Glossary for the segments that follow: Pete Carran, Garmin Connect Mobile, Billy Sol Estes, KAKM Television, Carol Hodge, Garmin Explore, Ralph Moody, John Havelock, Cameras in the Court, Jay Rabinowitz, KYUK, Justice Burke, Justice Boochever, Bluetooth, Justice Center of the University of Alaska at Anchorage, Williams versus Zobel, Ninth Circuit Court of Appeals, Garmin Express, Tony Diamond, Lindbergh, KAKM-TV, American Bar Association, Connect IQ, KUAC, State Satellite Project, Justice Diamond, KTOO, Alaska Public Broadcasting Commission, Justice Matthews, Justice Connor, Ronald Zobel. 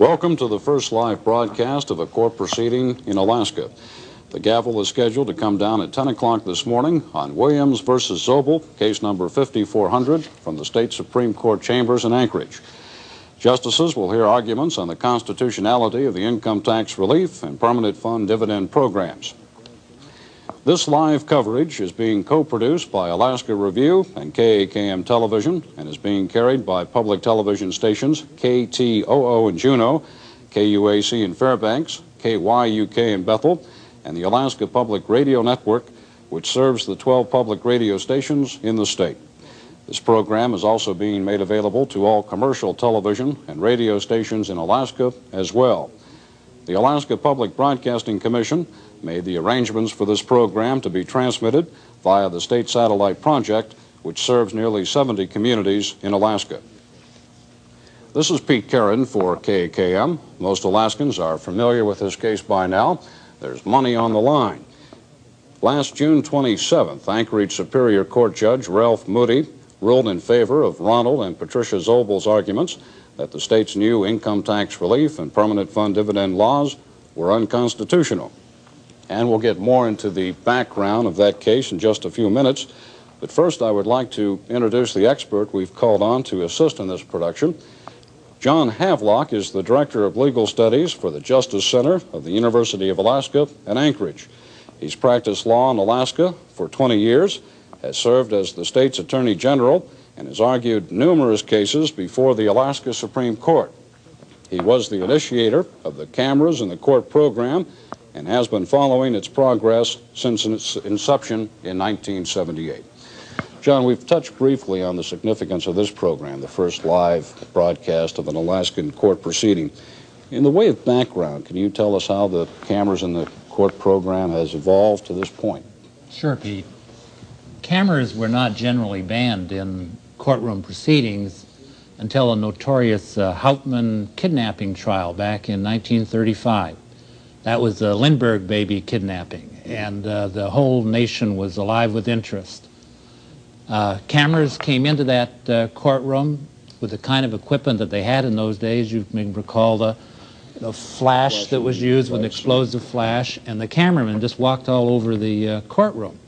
Welcome to the first live broadcast of a court proceeding in Alaska. The gavel is scheduled to come down at 10 o'clock this morning on Williams versus Zobel, case number 5400 from the state Supreme Court chambers in Anchorage. Justices will hear arguments on the constitutionality of the income tax relief and permanent fund dividend programs. This live coverage is being co-produced by Alaska Review and KAKM Television and is being carried by public television stations KTOO in Juneau, KUAC in Fairbanks, KYUK in Bethel, and the Alaska Public Radio Network, which serves the 12 public radio stations in the state. This program is also being made available to all commercial television and radio stations in Alaska as well. The Alaska Public Broadcasting Commission made the arrangements for this program to be transmitted via the State Satellite Project, which serves nearly 70 communities in Alaska. This is Pete Carran for KAKM. Most Alaskans are familiar with this case by now. There's money on the line. Last June 27th, Anchorage Superior Court Judge Ralph Moody ruled in favor of Ronald and Patricia Zobel's arguments that the state's new income tax relief and permanent fund dividend laws were unconstitutional. And we'll get more into the background of that case in just a few minutes. But first, I would like to introduce the expert we've called on to assist in this production. John Havelock is the Director of Legal Studies for the Justice Center of the University of Alaska at Anchorage. He's practiced law in Alaska for 20 years, has served as the state's Attorney General, and has argued numerous cases before the Alaska Supreme Court. He was the initiator of the Cameras in the Court program and has been following its progress since its inception in 1978. John, we've touched briefly on the significance of this program, the first live broadcast of an Alaskan court proceeding. In the way of background, can you tell us how the Cameras in the Court program has evolved to this point? Sure, Pete. Cameras were not generally banned in courtroom proceedings until a notorious Houtman kidnapping trial back in 1935. That was the Lindbergh baby kidnapping, and the whole nation was alive with interest. Cameras came into that courtroom with the kind of equipment that they had in those days. You may recall the flash that was used with an explosive flash, and the cameraman just walked all over the courtroom.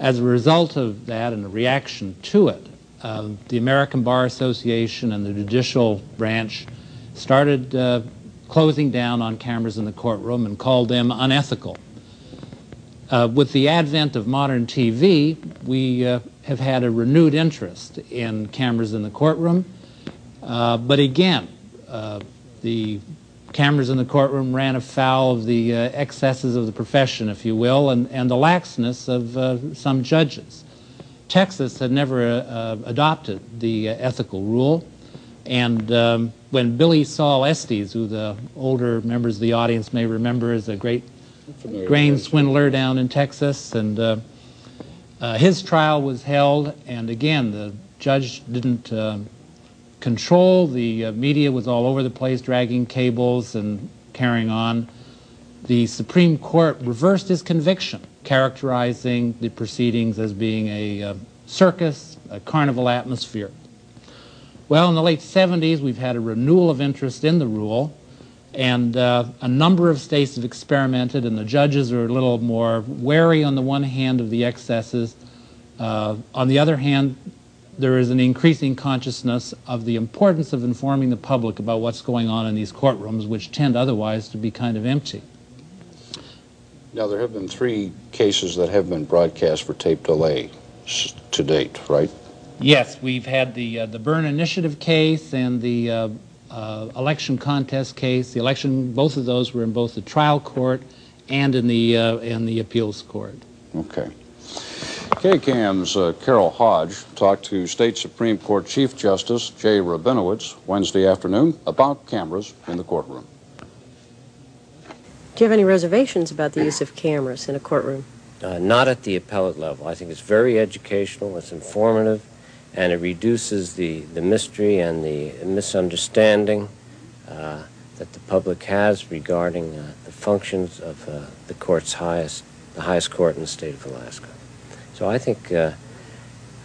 As a result of that and the reaction to it, the American Bar Association and the judicial branch started closing down on cameras in the courtroom and called them unethical. With the advent of modern TV, we have had a renewed interest in cameras in the courtroom. But again, the cameras in the courtroom ran afoul of the excesses of the profession, if you will, and the laxness of some judges. Texas had never adopted the ethical rule, and when Billy Sol Estes, who the older members of the audience may remember as a great grain swindler down in Texas, and his trial was held, and again, the judge didn't control. The media was all over the place, dragging cables and carrying on. The Supreme Court reversed his conviction, characterizing the proceedings as being a circus, a carnival atmosphere. Well, in the late 70s, we've had a renewal of interest in the rule, and a number of states have experimented, and the judges are a little more wary on the one hand of the excesses. On the other hand, there is an increasing consciousness of the importance of informing the public about what's going on in these courtrooms, which tend otherwise to be kind of empty. Now, there have been three cases that have been broadcast for tape delay to date, right? Yes, we've had the Byrne Initiative case and the election contest case. The election, both of those were in both the trial court and in the appeals court. Okay. KCAM's Carol Hodge talked to State Supreme Court Chief Justice Jay Rabinowitz Wednesday afternoon about cameras in the courtroom. Do you have any reservations about the use of cameras in a courtroom? Not at the appellate level. I think it's very educational, it's informative, and it reduces the mystery and the misunderstanding that the public has regarding the functions of the court's the highest court in the state of Alaska. So I think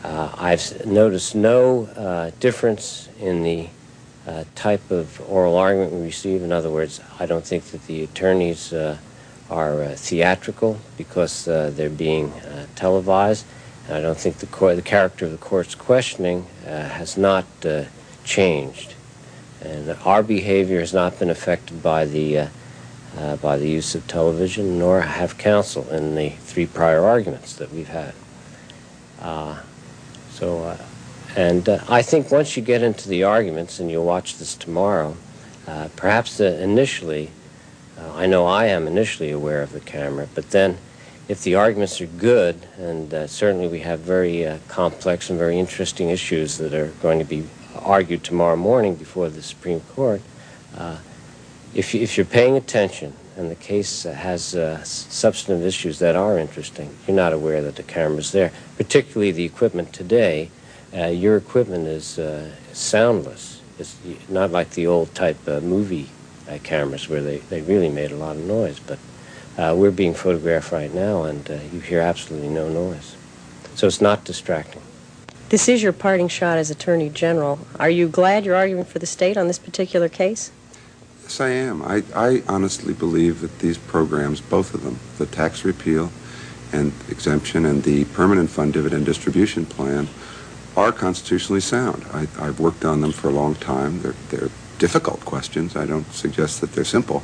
I've noticed no difference in the type of oral argument we receive. In other words, I don't think that the attorneys are theatrical because they're being televised. And I don't think the character of the court's questioning has not changed. And our behavior has not been affected by the use of television, nor have counsel in the three prior arguments that we've had. So I think once you get into the arguments, and you'll watch this tomorrow, perhaps initially, I know I am initially aware of the camera, but then if the arguments are good, and certainly we have very complex and very interesting issues that are going to be argued tomorrow morning before the Supreme Court, if you're paying attention and the case has substantive issues that are interesting, you're not aware that the camera's there. Particularly the equipment today, your equipment is soundless. It's not like the old type movie cameras where they really made a lot of noise, but we're being photographed right now and you hear absolutely no noise. So it's not distracting. This is your parting shot as Attorney General. Are you glad you're arguing for the state on this particular case? Yes, I am. I honestly believe that these programs, both of them, the tax repeal and exemption and the permanent fund dividend distribution plan, are constitutionally sound. I've worked on them for a long time. They're difficult questions. I don't suggest that they're simple,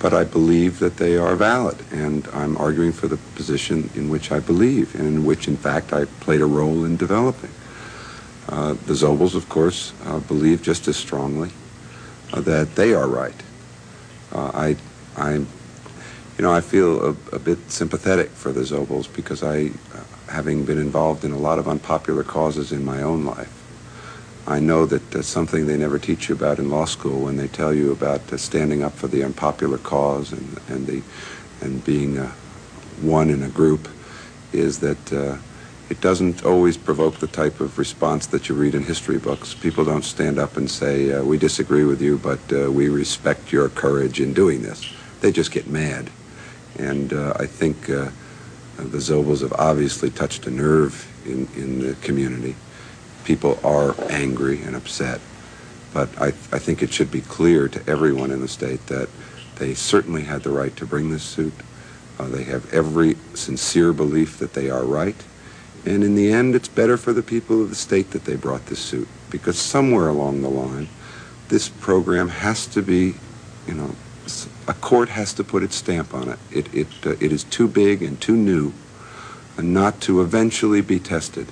but I believe that they are valid, and I'm arguing for the position in which I believe and in which, in fact, I played a role in developing. The Zobels, of course, believe just as strongly that they are right. I feel a bit sympathetic for the Zobels because I, having been involved in a lot of unpopular causes in my own life, I know that that's something they never teach you about in law school when they tell you about standing up for the unpopular cause and being one in a group, is that it doesn't always provoke the type of response that you read in history books. People don't stand up and say, we disagree with you, but we respect your courage in doing this. They just get mad. And I think the Zobels have obviously touched a nerve in the community. People are angry and upset, but I think it should be clear to everyone in the state that they certainly had the right to bring this suit. They have every sincere belief that they are right, and in the end it's better for the people of the state that they brought this suit, because somewhere along the line this program has to be, you know, a court has to put its stamp on it. It is too big and too new not to eventually be tested.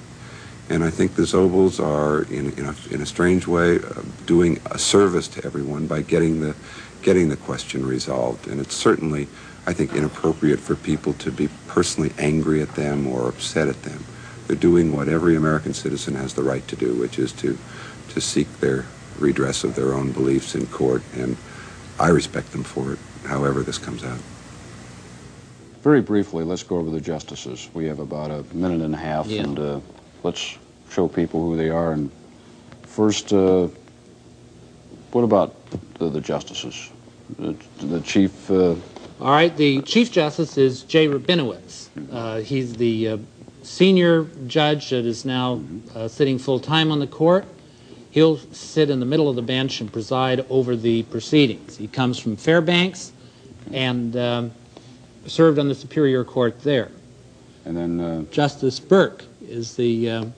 And I think the Zobels are, in a strange way, doing a service to everyone by getting the question resolved. And it's certainly, I think, inappropriate for people to be personally angry at them or upset at them. They're doing what every American citizen has the right to do, which is to seek their redress of their own beliefs in court. And I respect them for it, however this comes out. Very briefly, let's go over the justices. We have about a minute and a half. Yeah. And, let's show people who they are. And first, what about the justices? The chief? All right, the Chief Justice is Jay Rabinowitz. He's the senior judge that is now sitting full-time on the court. He'll sit in the middle of the bench and preside over the proceedings. He comes from Fairbanks and served on the Superior Court there. And then? Justice Burke is the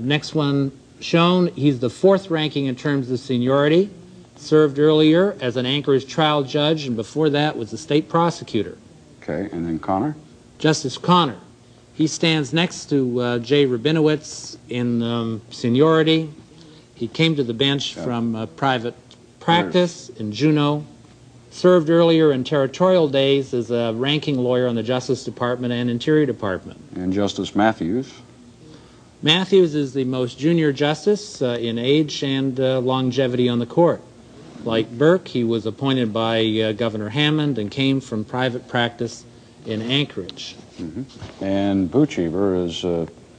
next one shown. He's the fourth ranking in terms of seniority, served earlier as an Anchorage trial judge, and before that was the state prosecutor. Okay, and then Connor? Justice Connor. He stands next to Jay Rabinowitz in seniority. He came to the bench from private practice in Juneau, served earlier in territorial days as a ranking lawyer on the Justice Department and Interior Department. And Justice Matthews? Matthews is the most junior justice in age and longevity on the court. Like Burke, he was appointed by Governor Hammond and came from private practice in Anchorage. Mm-hmm. And Boochever is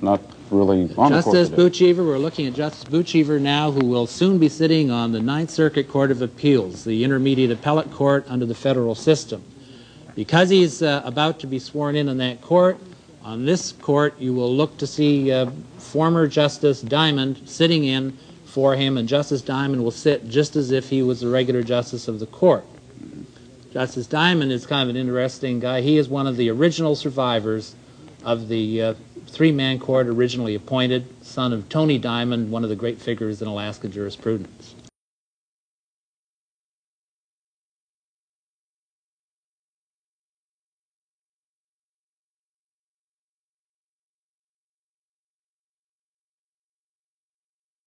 not really on the court today. Justice Boochever, we're looking at Justice Boochever now, who will soon be sitting on the Ninth Circuit Court of Appeals, the intermediate appellate court under the federal system. Because he's about to be sworn in on that court, on this court you will look to see former Justice Diamond sitting in for him, and Justice Diamond will sit just as if he was the regular justice of the court. Justice Diamond is kind of an interesting guy. He is one of the original survivors of the three-man court originally appointed, son of Tony Diamond, one of the great figures in Alaska jurisprudence.